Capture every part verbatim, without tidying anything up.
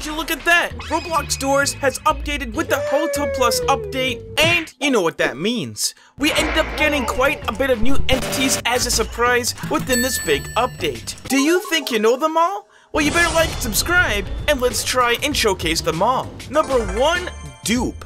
would you look at that? Roblox Doors has updated with the Hotel Plus update, and you know what that means. We ended up getting quite a bit of new entities as a surprise within this big update. Do you think you know them all? Well, you better like and subscribe, and let's try and showcase them all. Number one, Dupe.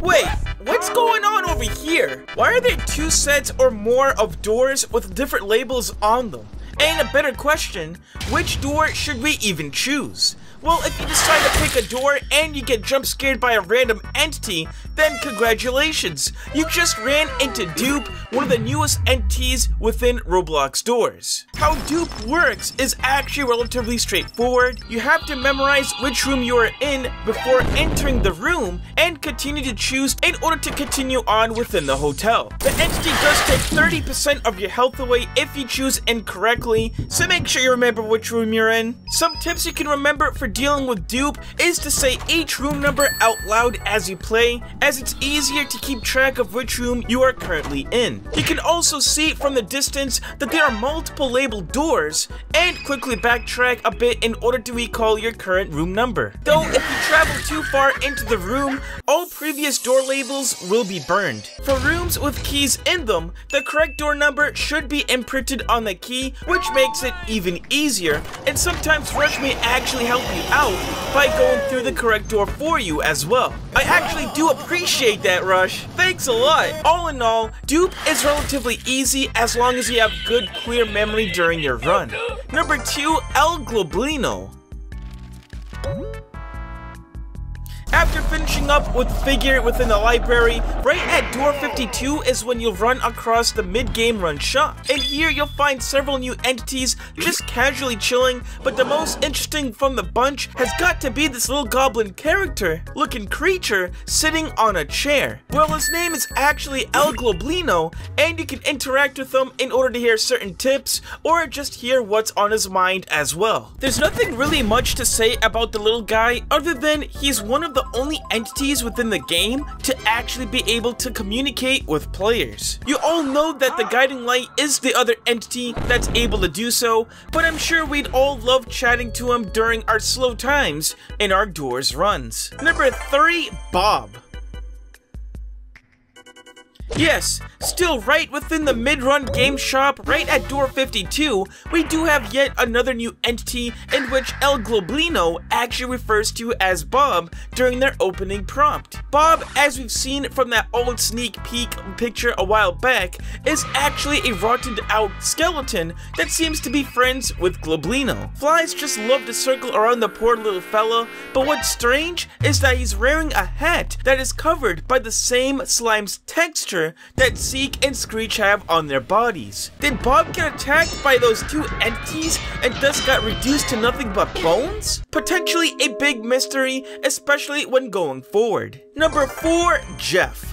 Wait, what's going on over here? Why are there two sets or more of doors with different labels on them? And a better question, which door should we even choose? Well, if you decide to pick a door and you get jump scared by a random entity, then congratulations! You just ran into Dupe, one of the newest entities within Roblox Doors. How Dupe works is actually relatively straightforward. You have to memorize which room you are in before entering the room and continue to choose in order to continue on within the hotel. The entity does take thirty percent of your health away if you choose incorrectly, so make sure you remember which room you're in. Some tips you can remember for dealing with Dupe is to say each room number out loud as you play, as it's easier to keep track of which room you are currently in. You can also see from the distance that there are multiple labeled doors and quickly backtrack a bit in order to recall your current room number. Though if you travel too far into the room, all previous door labels will be burned. For rooms with keys in them, the correct door number should be imprinted on the key, which makes it even easier, and sometimes Rush may actually help you out by going through the correct door for you as well. I actually do appreciate that, Rush. Thanks a lot. All in all, Dupe is relatively easy as long as you have good clear memory during your run. Number two, El Globlino. After finishing up with Figure within the library, right at door fifty-two is when you'll run across the mid-game run shop. And here you'll find several new entities just casually chilling, but the most interesting from the bunch has got to be this little goblin character looking creature sitting on a chair. Well, his name is actually El Globlino, and you can interact with him in order to hear certain tips or just hear what's on his mind as well. There's nothing really much to say about the little guy other than he's one of the only entities within the game to actually be able to communicate with players. You all know that the Guiding Light is the other entity that's able to do so, but I'm sure we'd all love chatting to him during our slow times in our Doors runs. Number three, Bob. Yes, still right within the mid-run game shop, right at door fifty-two, we do have yet another new entity in which El Globlino actually refers to as Bob during their opening prompt. Bob, as we've seen from that old sneak peek picture a while back, is actually a rotted out skeleton that seems to be friends with Globlino. Flies just love to circle around the poor little fella, but what's strange is that he's wearing a hat that is covered by the same slime's texture that Zeke and Screech have on their bodies. Did Bob get attacked by those two entities and thus got reduced to nothing but bones? Potentially a big mystery, especially when going forward. Number four, Jeff.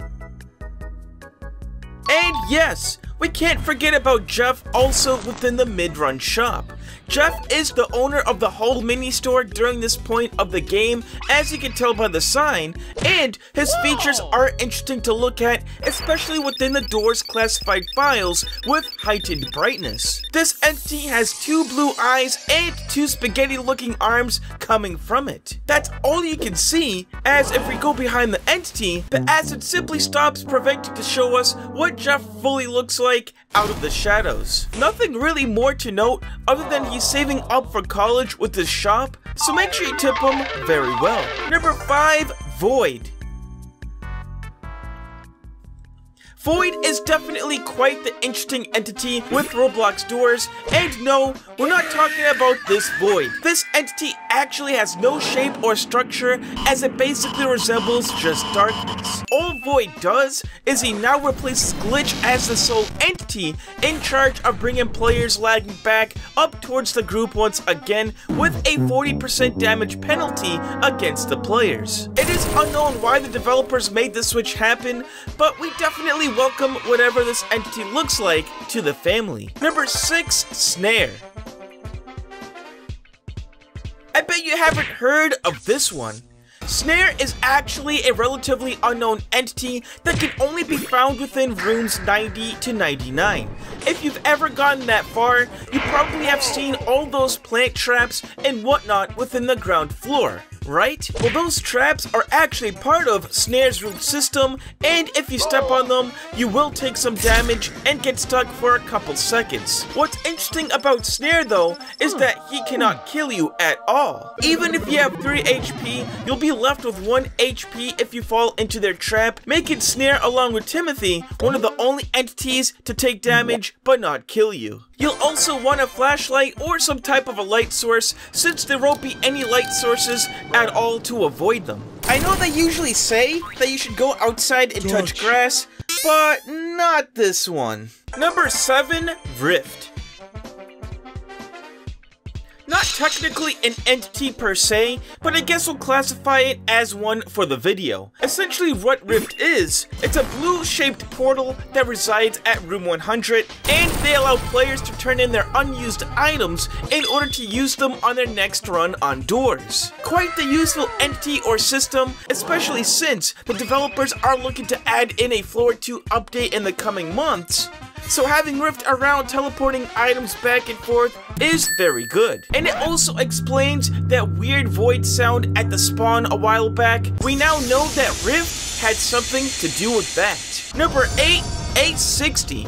And yes, we can't forget about Jeff also within the mid-run shop. Jeff is the owner of the Halt mini store during this point of the game, as you can tell by the sign, and his features are interesting to look at, especially within the Doors classified files with heightened brightness. This entity has two blue eyes and two spaghetti looking arms coming from it. That's all you can see, as if we go behind the entity, the acid simply stops preventing to show us what Jeff fully looks like out of the shadows. Nothing really more to note other than he's saving up for college with his shop, so make sure you tip him very well. Number five, Void. Void is definitely quite the interesting entity with Roblox Doors, and no, we're not talking about this Void. This entity actually has no shape or structure, as it basically resembles just darkness. All Void does is he now replaces Glitch as the sole entity in charge of bringing players lagging back up towards the group once again with a forty percent damage penalty against the players. It is unknown why the developers made this switch happen, but we definitely welcome whatever this entity looks like to the family. Number six, Snare. I bet you haven't heard of this one. Snare is actually a relatively unknown entity that can only be found within rooms ninety to ninety-nine. If you've ever gotten that far, you probably have seen all those plant traps and whatnot within the ground floor, right? Well, those traps are actually part of Snare's root system, and if you step on them, you will take some damage and get stuck for a couple seconds. What's interesting about Snare, though, is that he cannot kill you at all. Even if you have three H P, you'll be left with one H P if you fall into their trap, making Snare, along with Timothy, one of the only entities to take damage but not kill you. You'll also want a flashlight or some type of a light source, since there won't be any light sources at all to avoid them. I know they usually say that you should go outside and touch grass, but not this one. Number seven, Rift. Not technically an entity per se, but I guess we'll classify it as one for the video. Essentially what Rift is, it's a blue shaped portal that resides at room one hundred, and they allow players to turn in their unused items in order to use them on their next run on doors. Quite the useful entity or system, especially since the developers are looking to add in a floor two update in the coming months. So having Rift around teleporting items back and forth is very good. And it also explains that weird void sound at the spawn a while back. We now know that Rift had something to do with that. Number eight, A sixty.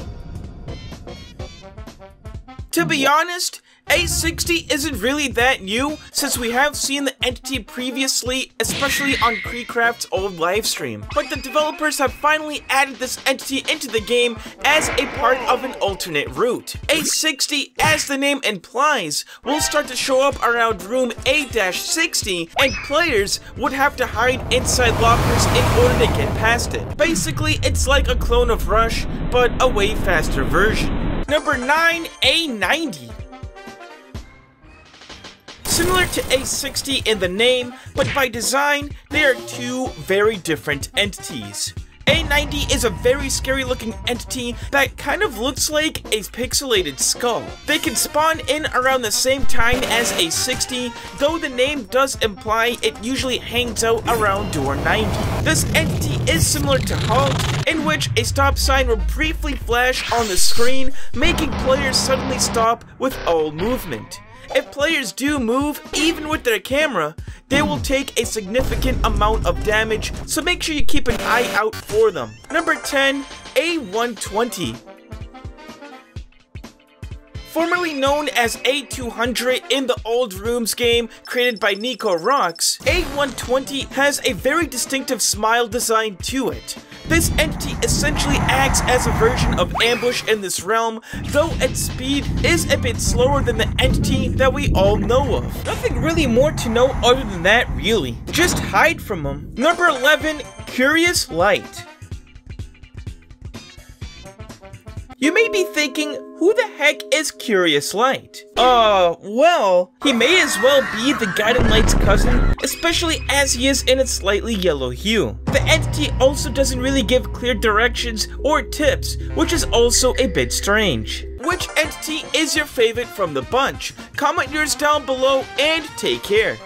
To be honest, A sixty isn't really that new, since we have seen the entity previously, especially on Creecraft's old livestream. But the developers have finally added this entity into the game as a part of an alternate route. A sixty, as the name implies, will start to show up around room A sixty, and players would have to hide inside lockers in order to get past it. Basically, it's like a clone of Rush, but a way faster version. Number nine, A ninety. Similar to A sixty in the name, but by design, they are two very different entities. A ninety is a very scary looking entity that kind of looks like a pixelated skull. They can spawn in around the same time as A sixty, though the name does imply it usually hangs out around door ninety. This entity is similar to Halt, in which a stop sign will briefly flash on the screen, making players suddenly stop with all movement. If players do move, even with their camera, they will take a significant amount of damage, so make sure you keep an eye out for them. Number ten, A one twenty. Formerly known as A two hundred in the old Rooms game created by Nico Rocks, A one twenty has a very distinctive smile design to it. This entity essentially acts as a version of Ambush in this realm, though its speed is a bit slower than the entity that we all know of. Nothing really more to know other than that, really. Just hide from them. Number eleven, Curious Light. You may be thinking, who the heck is Curious Light? Uh, well, he may as well be the Guiding Light's cousin, especially as he is in a slightly yellow hue. The entity also doesn't really give clear directions or tips, which is also a bit strange. Which entity is your favorite from the bunch? Comment yours down below and take care.